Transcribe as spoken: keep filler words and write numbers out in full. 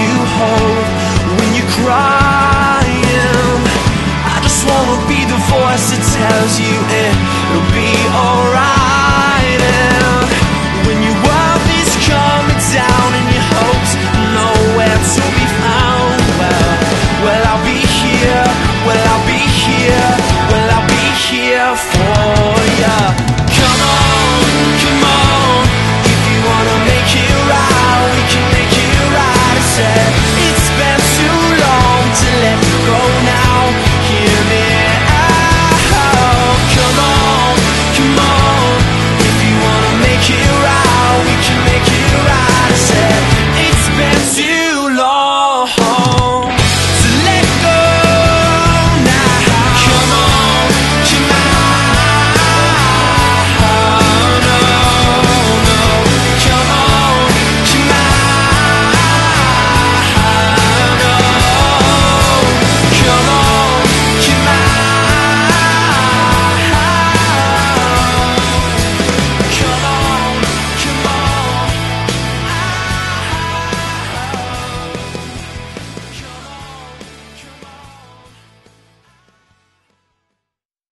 you hold when you're crying. I just wanna be the voice that tells you it'll be alright.